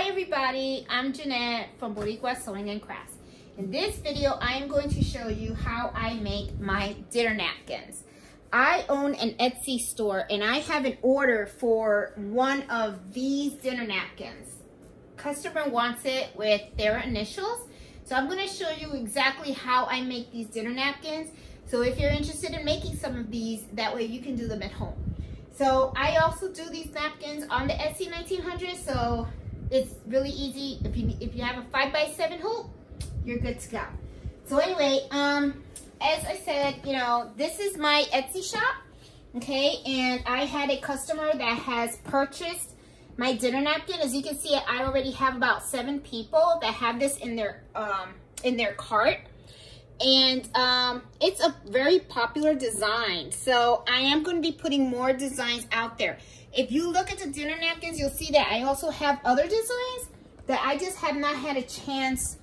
Hi everybody, I'm Jeanette from Boricua Sewing and Crafts. In this video, I am going to show you how I make my dinner napkins. I own an Etsy store and I have an order for one of these dinner napkins. Customer wants it with their initials. So I'm going to show you exactly how I make these dinner napkins. So if you're interested in making some of these, that way you can do them at home. So I also do these napkins on the SE1900, so it's really easy. If you have a 5x7 hoop, you're good to go. So anyway, as I said, you know, this is my Etsy shop, okay? And I had a customer that has purchased my dinner napkin. As you can see, I already have about 7 people that have this in their cart. And it's a very popular design. So I am going to be putting more designs out there. If you look at the dinner napkins, you'll see that I also have other designs that I just have not had a chance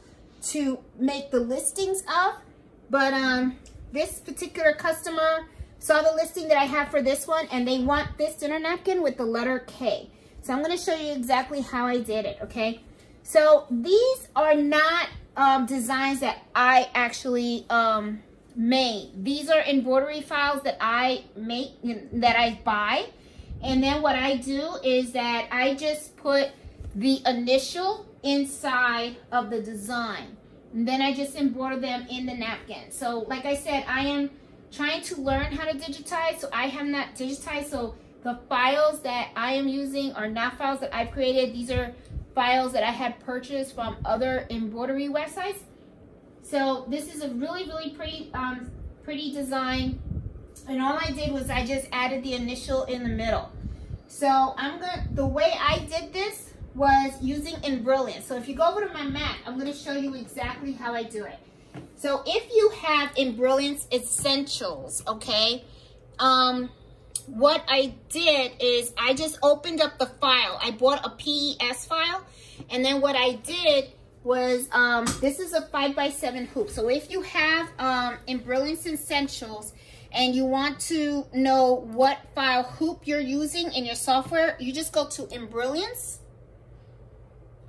to make the listings of. But this particular customer saw the listing that I have for this one, and they want this dinner napkin with the letter K. So I'm going to show you exactly how I did it, okay? So these are not designs that I actually made. These are embroidery files that I make, that I buy. And then what I do is that I just put the initial inside of the design. And then I just embroider them in the napkin. So like I said, I am trying to learn how to digitize. So I have not digitized. So the files that I am using are not files that I've created. These are files that I had purchased from other embroidery websites. So this is a really, really pretty, pretty design. And all I did was I just added the initial in the middle. So the way I did this was using Embrilliance. So if you go over to my Mac, I'm gonna show you exactly how I do it. So if you have Embrilliance Essentials, okay, what I did is I just opened up the file. I bought a PES file, and then what I did was this is a 5x7 hoop. So if you have Embrilliance Essentials and you want to know what file hoop you're using in your software, you just go to Embrilliance,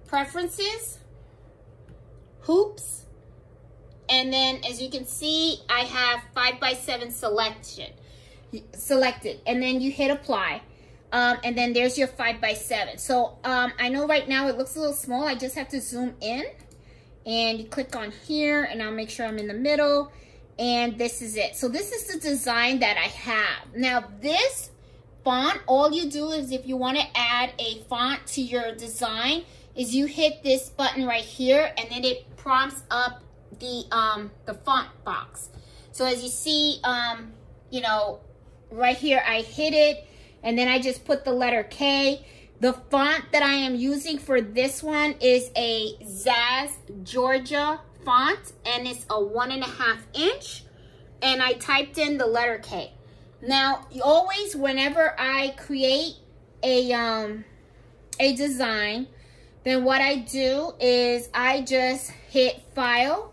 Preferences, Hoops, and then as you can see, I have 5x7 selected, and then you hit apply, and then there's your 5x7. So I know right now it looks a little small. I just have to zoom in, and you click on here, and I'll make sure I'm in the middle, and this is it. So this is the design that I have. Now this font, all you do is if you want to add a font to your design, is you hit this button right here, and then it prompts up the font box. So as you see, you know, right here, I hit it, and then I just put the letter K. The font that I am using for this one is a Zaz Georgia font, and it's a 1.5 inch, and I typed in the letter K. Now, always whenever I create a design, then what I do is I just hit File,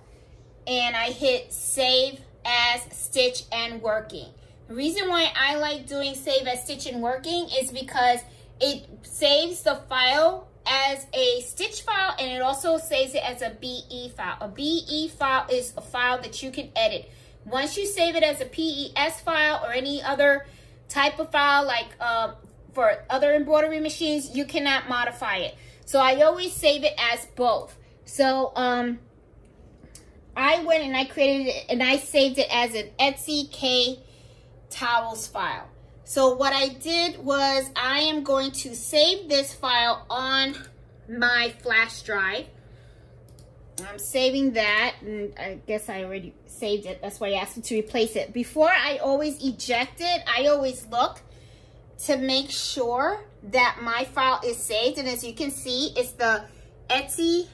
and I hit Save as Stitch and Working. The reason why I like doing save as stitch and working is because it saves the file as a stitch file, and it also saves it as a BE file. A BE file is a file that you can edit. Once you save it as a PES file or any other type of file, like for other embroidery machines, you cannot modify it. So I always save it as both. So I went and I created it, and I saved it as an Etsy K towels file. So what I did was I am going to save this file on my flash drive. I'm saving that, and I guess I already saved it. That's why I asked me to replace it. Before I always eject it, I always look to make sure that my file is saved. And as you can see, it's the Etsy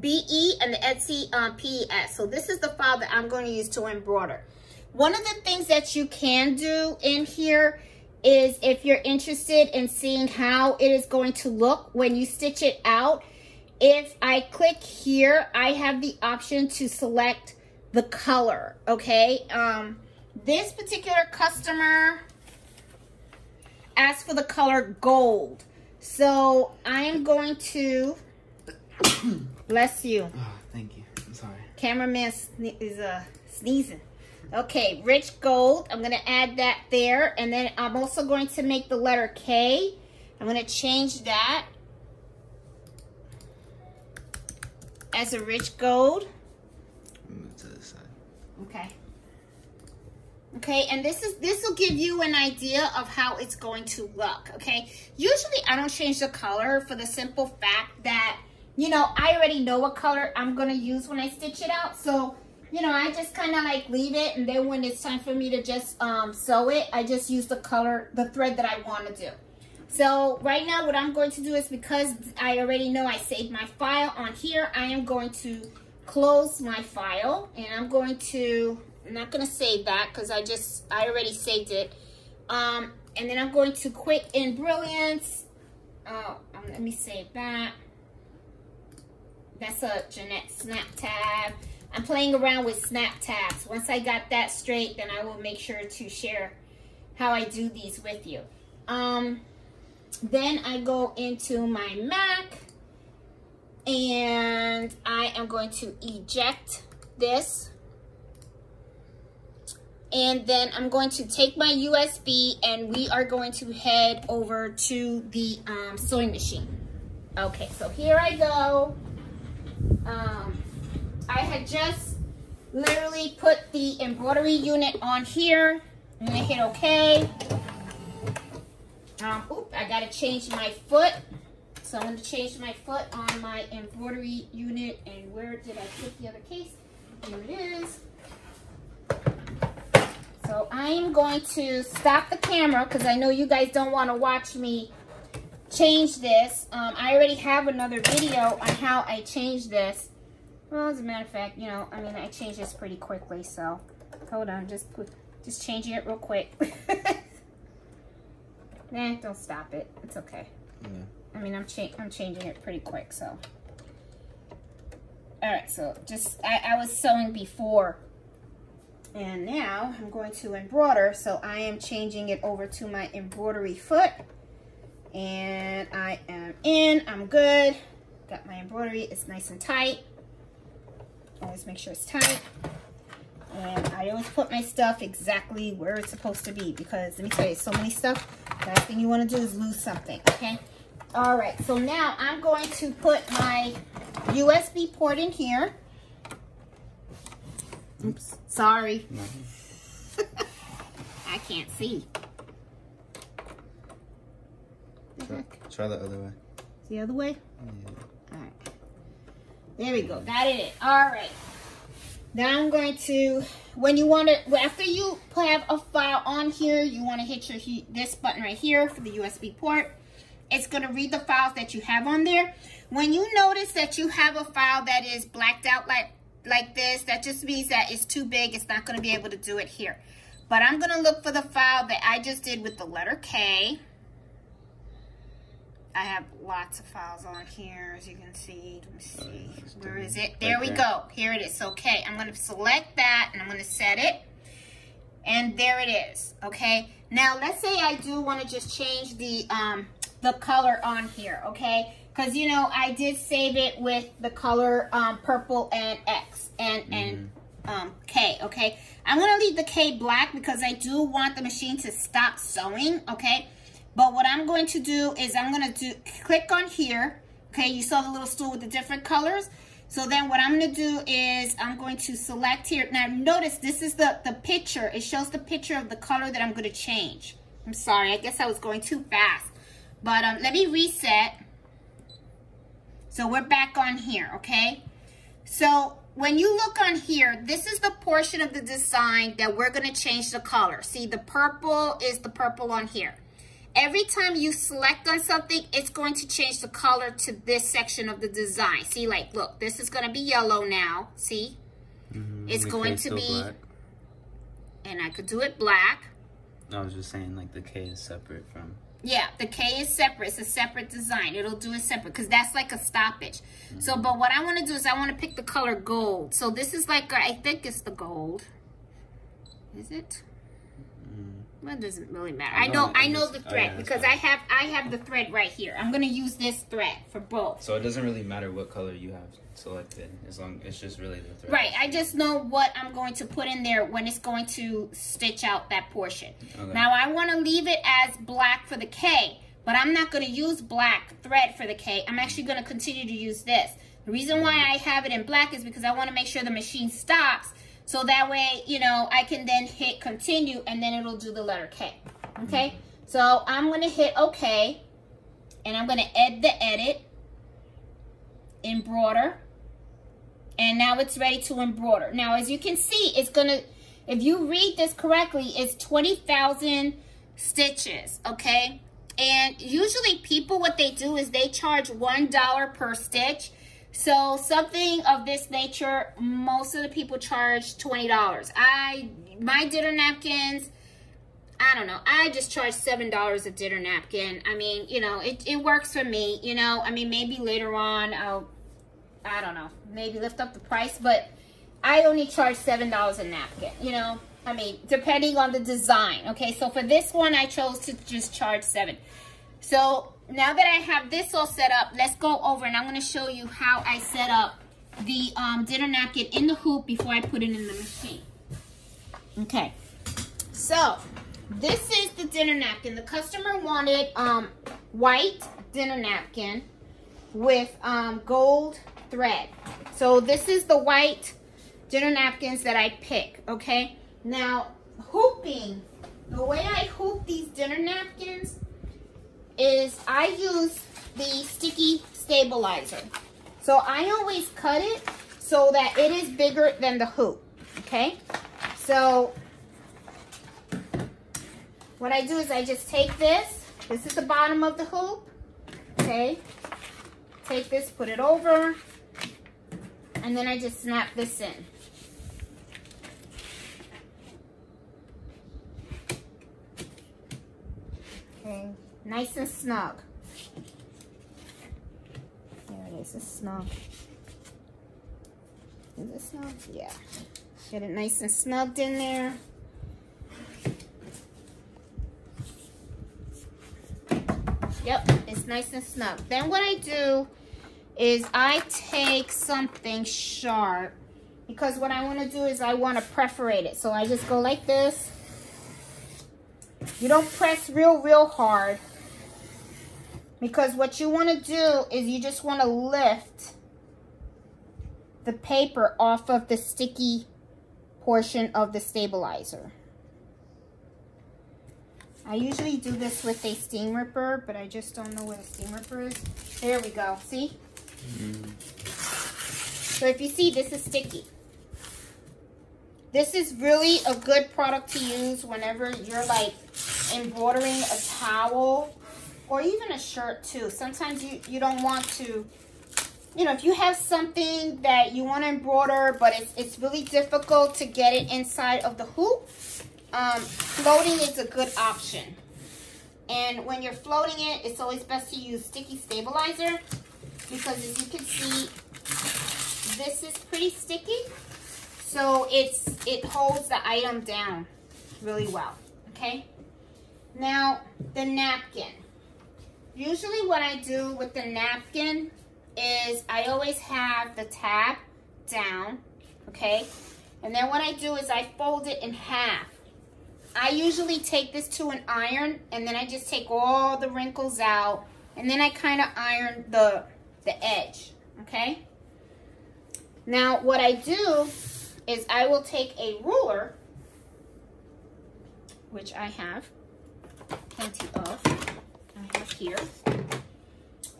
BE and the Etsy PES. So this is the file that I'm going to use to embroider. One of the things that you can do in here is if you're interested in seeing how it is going to look when you stitch it out, if I click here, I have the option to select the color, okay? This particular customer asked for the color gold. So I am going to Bless you. Oh, thank you. I'm sorry. Cameraman is sneezing. Okay, rich gold. I'm going to add that there. And then I'm also going to make the letter K. I'm going to change that as a rich gold. Move to this side. Okay. Okay, and this will give you an idea of how it's going to look, okay? Usually I don't change the color for the simple fact that, you know, I already know what color I'm going to use when I stitch it out. So, you know, I just kind of like leave it, and then when it's time for me to just sew it, I just use the color, the thread that I want to do. So right now what I'm going to do is, because I already know I saved my file on here, I am going to close my file, and I'm not going to save that because I already saved it. And then I'm going to quit Embrilliance. Oh, let me save that. That's a Jeanette snap tab. I'm playing around with snap tabs. Once I got that straight, then I will make sure to share how I do these with you. Then I go into my Mac, and I am going to eject this. And then I'm going to take my USB, and we are going to head over to the sewing machine. Okay, so here I go. I had just literally put the embroidery unit on here. I'm gonna hit OK. Oop, I gotta change my foot. So I'm gonna change my foot on my embroidery unit. And where did I put the other case? Here it is. So I'm going to stop the camera because I know you guys don't want to watch me change this. I already have another video on how I change this. Well, as a matter of fact, you know, I mean, I changed this pretty quickly. So hold on, just changing it real quick. Nah, don't stop it. It's okay. Yeah. I mean, I'm changing it pretty quick. So all right, so just I was sewing before. And now I'm going to embroider, so I am changing it over to my embroidery foot. And I am in, I'm good. Got my embroidery, it's nice and tight. Always make sure it's tight. And I always put my stuff exactly where it's supposed to be, because let me tell you, so many stuff, the last thing you want to do is lose something, okay? All right, so now I'm going to put my USB port in here. Oops, sorry. I can't see. Try the other way. The other way? Yeah. All right. There we go. Got it. All right. Now I'm going to, when you want to, after you have a file on here, you want to hit your this button right here for the USB port. It's going to read the files that you have on there. When you notice that you have a file that is blacked out like this, that just means that it's too big. It's not going to be able to do it here. But I'm going to look for the file that I just did with the letter K. I have lots of files on here, as you can see. Let me see. Where is it? There we go. Here it is. Okay, I'm going to select that, and I'm going to set it. And there it is. Okay. Now, let's say I do want to just change the color on here, okay? Because, you know, I did save it with the color purple and X and K, okay? I'm going to leave the K black because I do want the machine to stop sewing, okay? But what I'm going to do is I'm going to click on here, okay? You saw the little stool with the different colors. So then what I'm going to do is I'm going to select here. Now, notice this is the picture. It shows the picture of the color that I'm going to change. I'm sorry. I guess I was going too fast. But let me reset. So we're back on here, okay? So when you look on here, this is the portion of the design that we're gonna change the color. See, the purple is the purple on here. Every time you select on something, it's going to change the color to this section of the design. See, like, look, this is gonna be yellow now, see? Mm-hmm. It's going to be, black. And I could do it black. I was just saying, like, the K is separate from... Yeah, the K is separate. It's a separate design. It'll do it separate because that's like a stoppage. Mm-hmm. So, but what I want to do is I want to pick the color gold. So this is like, I think it's the gold. Is it? Mm-hmm. Well, it doesn't really matter. I know the thread, because I have the thread right here. I'm gonna use this thread for both. So it doesn't really matter what color you have selected, as long it's just really the thread. Right. I just know what I'm going to put in there when it's going to stitch out that portion. Okay. Now I want to leave it as black for the K, but I'm not going to use black thread for the K. I'm actually going to continue to use this. The reason why I have it in black is because I want to make sure the machine stops. So that way, you know, I can then hit continue and then it'll do the letter K. Okay? So I'm going to hit OK. And I'm going to add the edit. Embroider. And now it's ready to embroider. Now, as you can see, it's going to, if you read this correctly, it's 20,000 stitches. Okay? And usually people, what they do is they charge $1 per stitch. So something of this nature, most of the people charge $20. My dinner napkins, I don't know. I just charge $7 a dinner napkin. I mean, you know, it works for me, you know. I mean, maybe later on I don't know, maybe lift up the price, but I only charge $7 a napkin, you know. I mean, depending on the design, okay? So for this one, I chose to just charge $7. So now that I have this all set up, let's go over and I'm going to show you how I set up the dinner napkin in the hoop before I put it in the machine. Okay, so this is the dinner napkin. The customer wanted white dinner napkin with gold thread. So this is the white dinner napkins that I pick, okay? Now, hooping, the way I hoop these dinner napkins is I use the sticky stabilizer. So I always cut it so that it is bigger than the hoop, okay? So what I do is I just take this is the bottom of the hoop, okay? Take this, put it over, and then I just snap this in. Okay. Nice and snug. There it is, it's snug. Is it snug? Yeah. Get it nice and snugged in there. Yep, it's nice and snug. Then what I do is I take something sharp, because what I want to do is I want to perforate it. So I just go like this. You don't press real hard, because what you want to do is you just want to lift the paper off of the sticky portion of the stabilizer. I usually do this with a steam ripper, but I just don't know where the steam ripper is. There we go. See? So if you see, this is sticky. This is really a good product to use whenever you're like embroidering a towel or even a shirt too. Sometimes you don't want to, you know, if you have something that you want to embroider, but it's really difficult to get it inside of the hoop, floating is a good option. And when you're floating it, it's always best to use sticky stabilizer, because as you can see, this is pretty sticky. So it holds the item down really well, okay? Now, the napkin. Usually what I do with the napkin is I always have the tab down, okay? And then what I do is I fold it in half. I usually take this to an iron, and then I just take all the wrinkles out, and then I kind of iron the edge, okay? Now, what I do is I will take a ruler, which I have plenty of, I have here,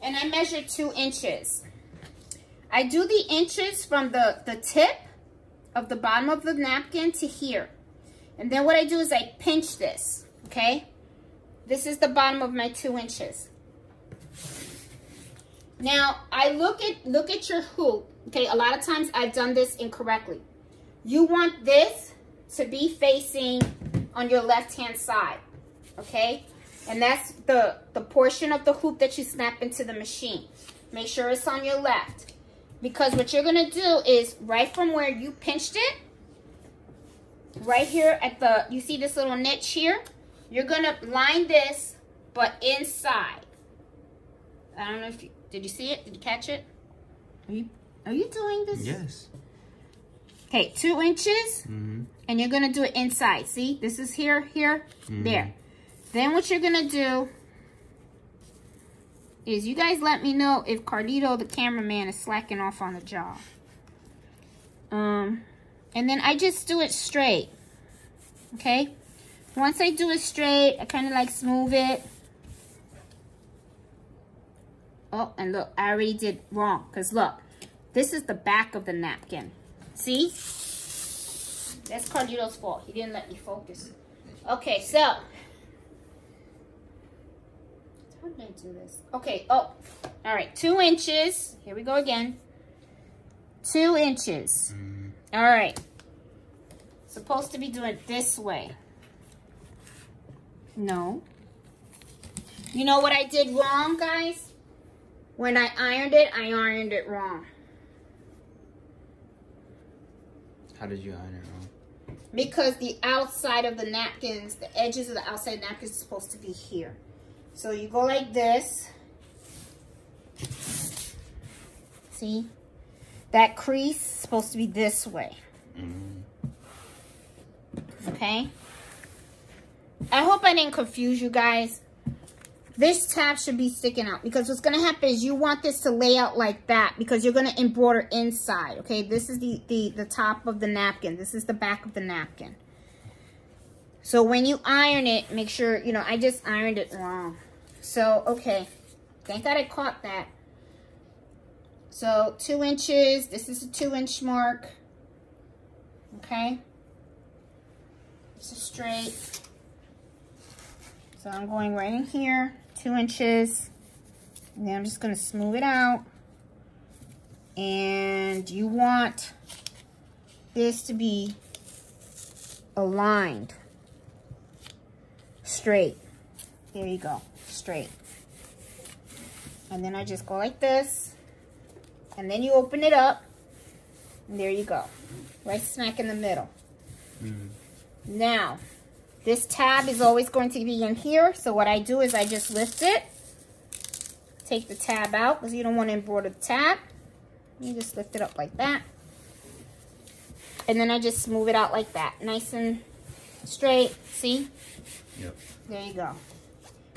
and I measure 2 inches. I do the inches from the tip of the bottom of the napkin to here. And then what I do is I pinch this, okay? This is the bottom of my 2 inches. Now, I look at your hoop, okay? A lot of times I've done this incorrectly. You want this to be facing on your left-hand side, okay? And that's the portion of the hoop that you snap into the machine. Make sure it's on your left, because what you're gonna do is right from where you pinched it, right here at the, you see this little niche here? You're gonna line this, but inside. I don't know if you, did you see it? Did you catch it? Are you doing this? Yes. Okay, 2 inches, mm-hmm. and you're gonna do it inside. See, this is here, here, mm-hmm. there. Then what you're gonna do is, you guys let me know if Carlito, the cameraman, is slacking off on the job. And then I just do it straight, okay? Once I do it straight, I kind of like smooth it. Oh, and look, I already did wrong, because look, this is the back of the napkin. See? That's Carlito's fault. He didn't let me focus. Okay, so. How did I do this? Okay, oh. All right, 2 inches. Here we go again. 2 inches. Mm-hmm. All right. Supposed to be doing it this way. No. You know what I did wrong, guys? When I ironed it wrong. How did you iron it wrong? Because the outside of the napkins, the edges of the outside napkins, is supposed to be here. So you go like this. See? That crease is supposed to be this way. Mm-hmm. Okay? I hope I didn't confuse you guys. This tab should be sticking out, because what's going to happen is you want this to lay out like that, because you're going to embroider inside, okay? This is the top of the napkin. This is the back of the napkin. So when you iron it, make sure, you know, I just ironed it wrong. So, okay. Thank God I caught that. So 2 inches. This is a 2-inch mark. Okay? This is straight. So I'm going right in here. 2 inches, and then I'm just going to smooth it out. And you want this to be aligned straight. There you go, straight. And then I just go like this, and then you open it up, and there you go, right smack in the middle. Mm-hmm. Now this tab is always going to be in here, so what I do is I just lift it, take the tab out, because you don't want to embroider the tab. You just lift it up like that, and then I just smooth it out like that, nice and straight. See? Yep. There you go.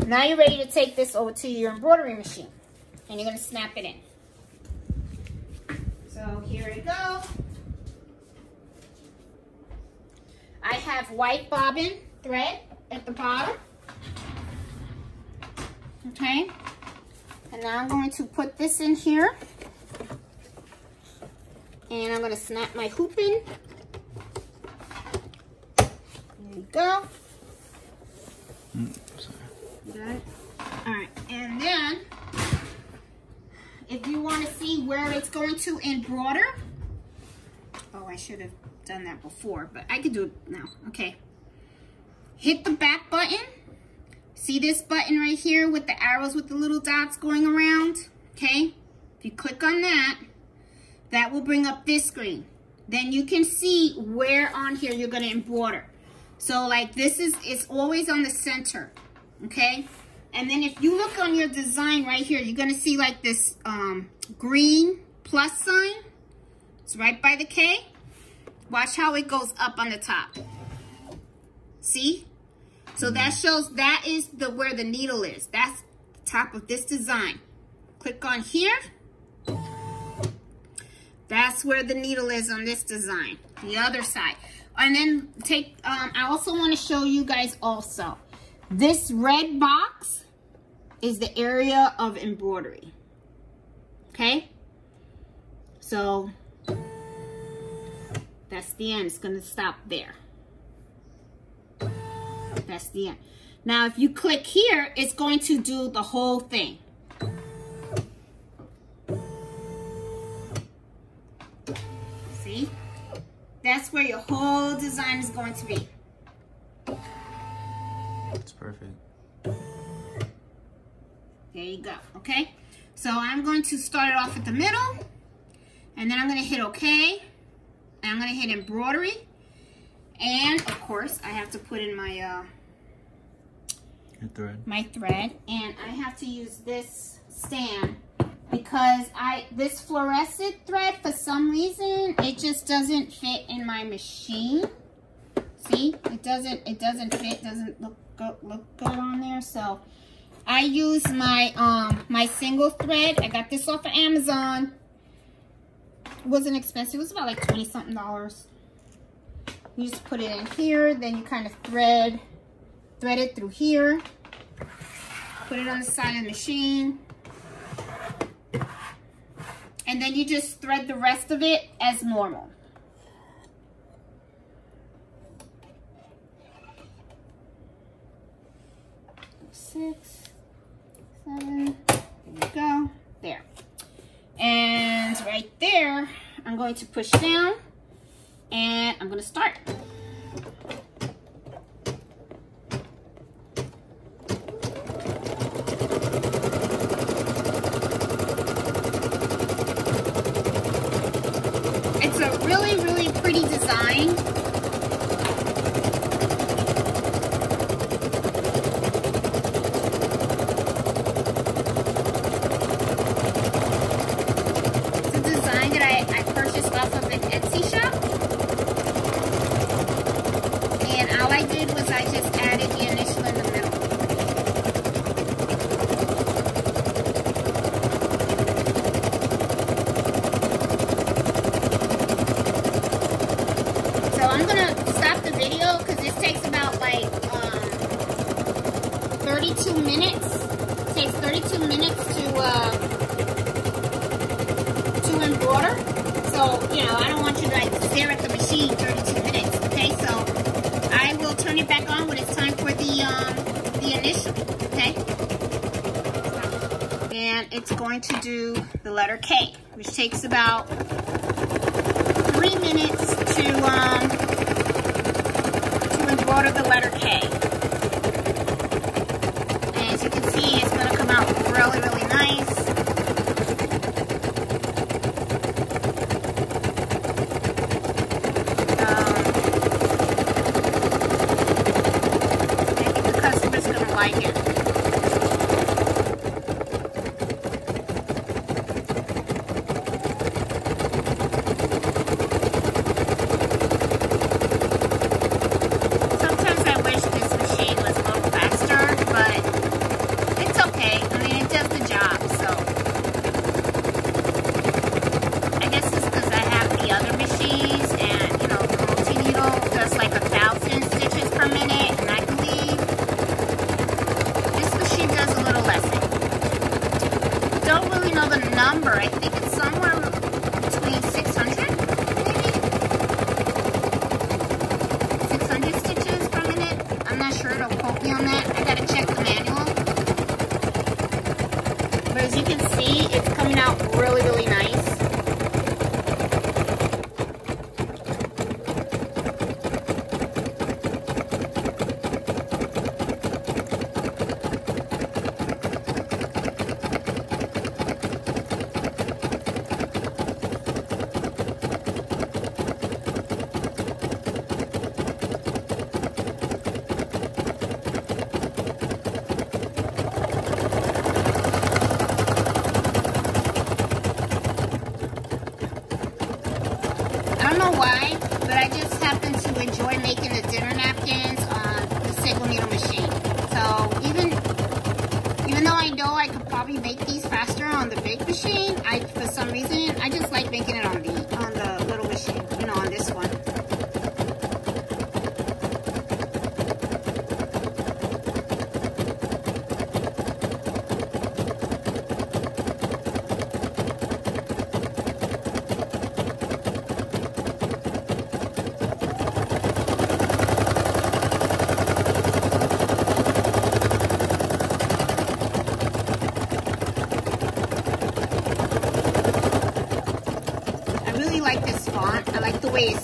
Now you're ready to take this over to your embroidery machine, and you're going to snap it in. So here we go. I have white bobbin thread at the bottom, okay? And now I'm going to put this in here, and I'm going to snap my hoop in. There you go. Sorry. You got it? All right, and then if you want to see where it's going to embroider, oh, I should have done that before, but I could do it now. Okay, hit the back button. See this button right here with the arrows with the little dots going around? Okay, if you click on that, that will bring up this screen. Then you can see where on here you're going to embroider. So like this is, it's always on the center, okay? And then if you look on your design right here, you're going to see like this green plus sign. It's right by the K. Watch how it goes up on the top. See? So that shows that is the where the needle is. That's the top of this design. Click on here. That's where the needle is on this design. The other side. And then take, I also want to show you guys also. This red box is the area of embroidery. Okay? So that's the end. It's going to stop there. That's the end. Now, if you click here, it's going to do the whole thing. See? That's where your whole design is going to be. That's perfect. There you go. Okay? So, I'm going to start it off at the middle. And then I'm going to hit OK. I'm going to hit embroidery, and of course I have to put in my Your thread. My thread, and I have to use this stand because this fluorescent thread, for some reason, it just doesn't fit in my machine. See, it doesn't fit, doesn't look good on there. So I use my my single thread. I got this off of Amazon. It wasn't expensive. It was about like $20-something. You just put it in here, then you kind of thread it through here, put it on the side of the machine, and then you just thread the rest of it as normal. Six, seven, there you go, there. And right there, I'm going to push down. And I'm gonna start. It's a really, really pretty design. It's a design that I purchased off of an Etsy shop. It's going to do the letter K, which takes about 3 minutes to embroider the letter K. And as you can see, it's going to come out really, really nice. I think the customer's going to like it.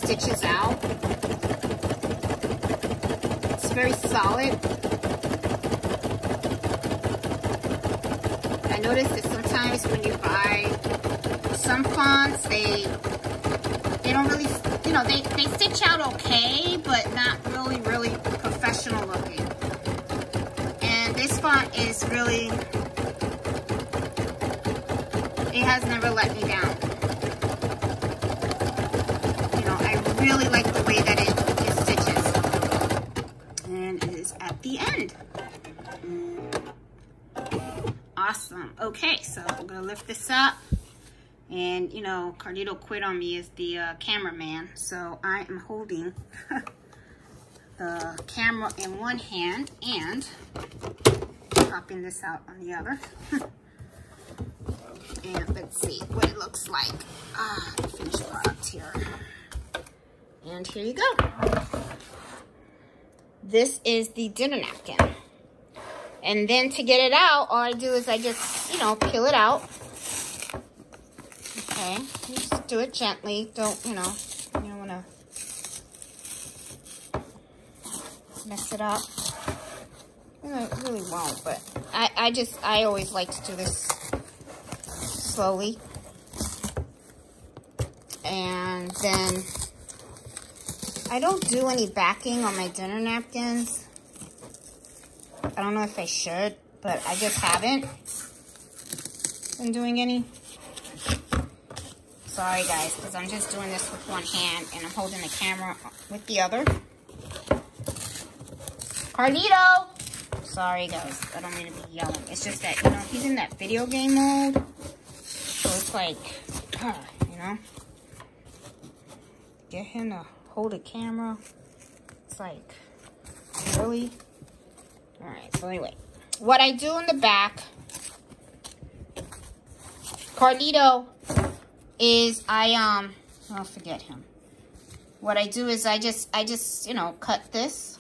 Stitches out. It's very solid. I noticed that sometimes when you buy some fonts, they don't really, you know, they stitch out okay, but not really, really professional looking. And font is really, it has never let me down. You know, I really like the way that it stitches. And it is at the end. Awesome. Okay, so I'm gonna lift this up. And, you know, Carlito quit on me as the cameraman. So I am holding the camera in one hand and popping this out on the other. And let's see what it looks like. Ah, the finished product here. And here you go. This is the dinner napkin. And then to get it out, all I do is I just, you know, peel it out. Okay, you just do it gently. Don't, you don't want to mess it up. I really won't, but I always like to do this slowly. And then I don't do any backing on my dinner napkins. I don't know if I should, but I just haven't been doing any. Sorry guys, because I'm just doing this with one hand and I'm holding the camera with the other. Carlito! Sorry guys, I don't mean to be yelling. It's just that, you know, he's in that video game mode. So it's like, you know. Get him to hold a camera. It's like, really? Alright, so anyway. What I do in the back, Carlito, is I'll forget him. What I do is I just, you know, cut this,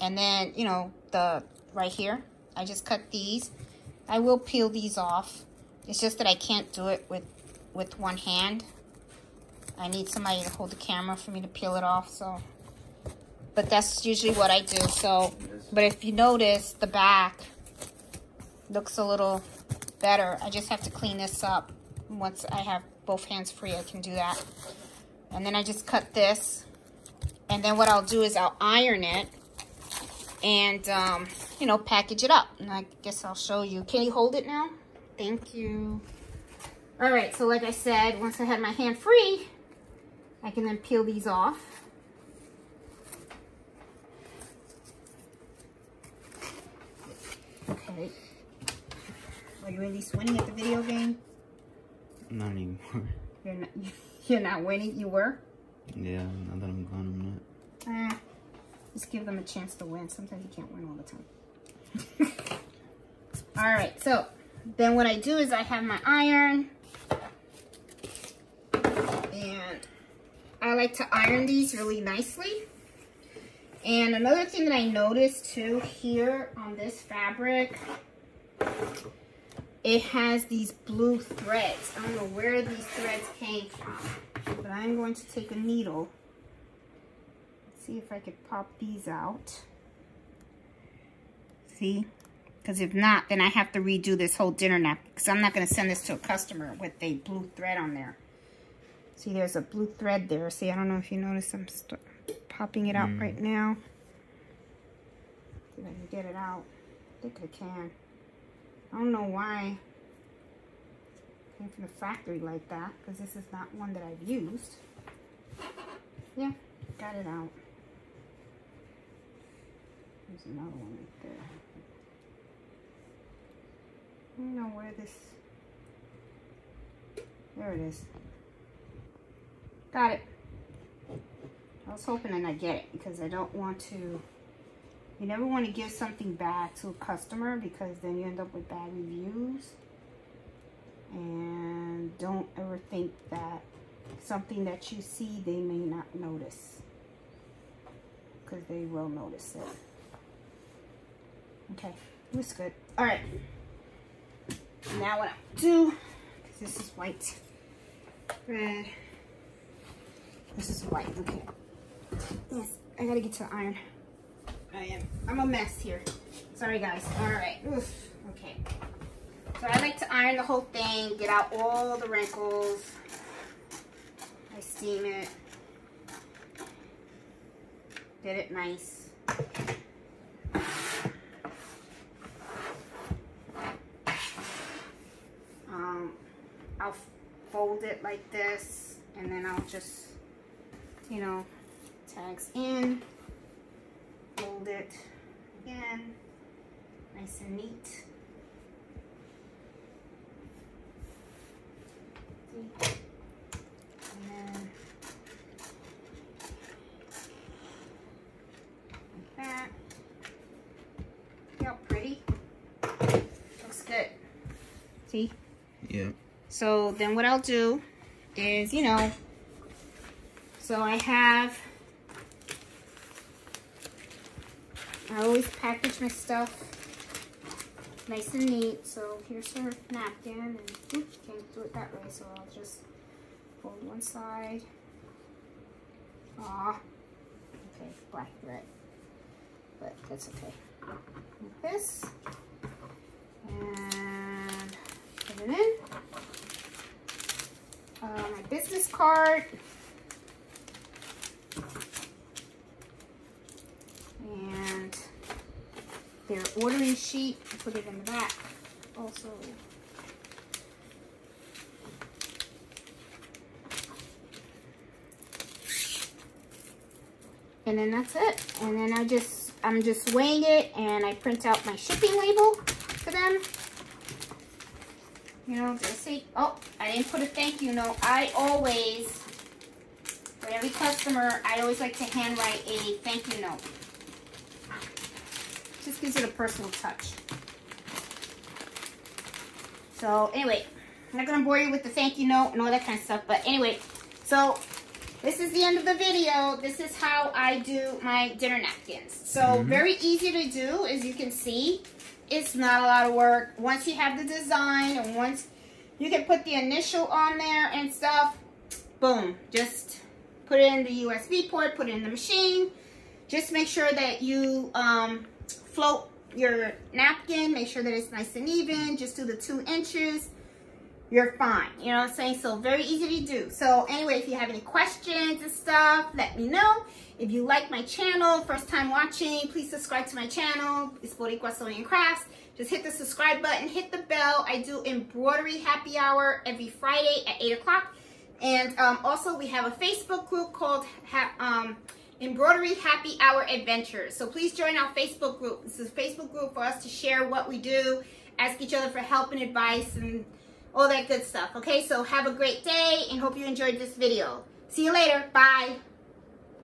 and then, you know, the right here, I just cut these. I will peel these off. It's just that I can't do it with one hand. I need somebody to hold the camera for me to peel it off, so. But that's usually what I do, so. But if you notice, the back looks a little better. I just have to clean this up. Once I have both hands free, I can do that. And then I just cut this. And then what I'll do is I'll iron it and, you know, package it up. And I guess I'll show you. Can you hold it now? Thank you. All right, so like I said, once I had my hand free, I can then peel these off. Okay. Are you really swinging at the video game? Not anymore. You're not winning? You were? Yeah, now that I'm gone, I'm not. Just give them a chance to win. Sometimes you can't win all the time. Alright, so then what I do is I have my iron. And I like to iron these really nicely. And another thing that I noticed too here on this fabric, it has these blue threads. I don't know where these threads came from, but I'm going to take a needle. Let's see if I could pop these out. See? Because if not, then I have to redo this whole dinner napkin, because I'm not going to send this to a customer with a blue thread on there. See, there's a blue thread there. See, I don't know if you notice, I'm popping it out right now. See if I can get it out. I think I can. I don't know why it came from the factory like that, because this is not one that I've used. Yeah, got it out. There's another one right there. I don't know where this... There it is. Got it. I was hoping and I get it, because I don't want to... You never want to give something bad to a customer, because then you end up with bad reviews. And don't ever think that something that you see, they may not notice, because they will notice it. Okay, looks good. All right. Now what I do, because this is white, red. This is white. Okay. Yes, I gotta get to the iron. I'm a mess here. Sorry guys. Alright. Okay. So I like to iron the whole thing, get out all the wrinkles. I steam it. Get it nice. fold it like this, and then I'll just, you know, tags in, fold it again, nice and neat. See? And then like that. See how pretty? Looks good. See? Yeah. So then what I'll do is, you know, so I have, I always package my stuff nice and neat. So here's her napkin, and oops, can't do it that way. So I'll just fold one side. Aw, okay, black thread, but that's okay. Like this, and put it in. My business card. And their ordering sheet, I put it in the back also. And then that's it. And then I just, I'm just weighing it, and I print out my shipping label for them. You know, just see, oh, I didn't put a thank you note. I always, for every customer, I always like to handwrite a thank you note. Just gives it a personal touch. So anyway, I'm not gonna bore you with the thank you note and all that kind of stuff, but anyway, so this is the end of the video. This is how I do my dinner napkins. So very easy to do, as you can see. It's not a lot of work. Once you have the design, and once you can put the initial on there and stuff, boom, just put it in the USB port, put it in the machine. Just make sure that you float your napkin, make sure that it's nice and even, just do the 2 inches, you're fine. You know what I'm saying? So very easy to do. So anyway, if you have any questions and stuff, let me know. If you like my channel, first time watching, please subscribe to my channel. It's Boricua Sewing & Crafts. Just hit the subscribe button, hit the bell. I do embroidery happy hour every Friday at 8 o'clock. And also we have a Facebook group called Embroidery Happy Hour Adventures. So please join our Facebook group. This is a Facebook group for us to share what we do, ask each other for help and advice and all that good stuff. Okay, so have a great day and hope you enjoyed this video. See you later. Bye.